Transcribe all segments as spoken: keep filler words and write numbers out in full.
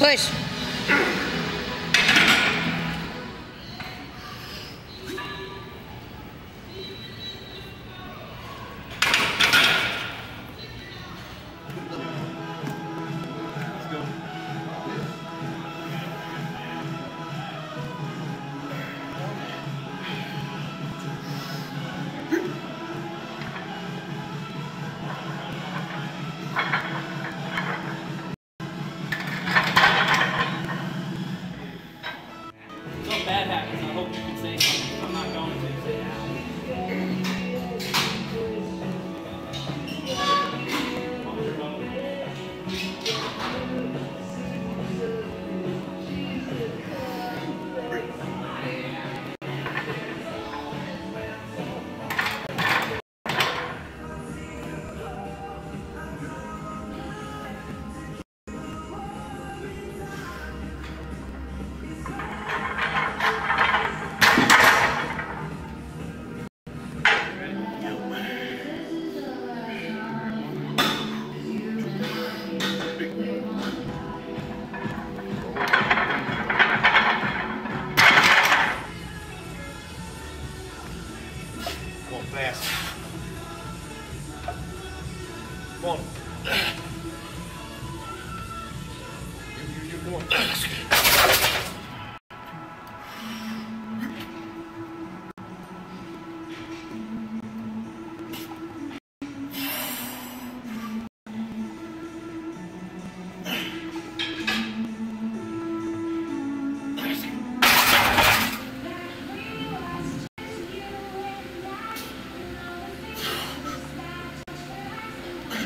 Push.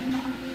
No.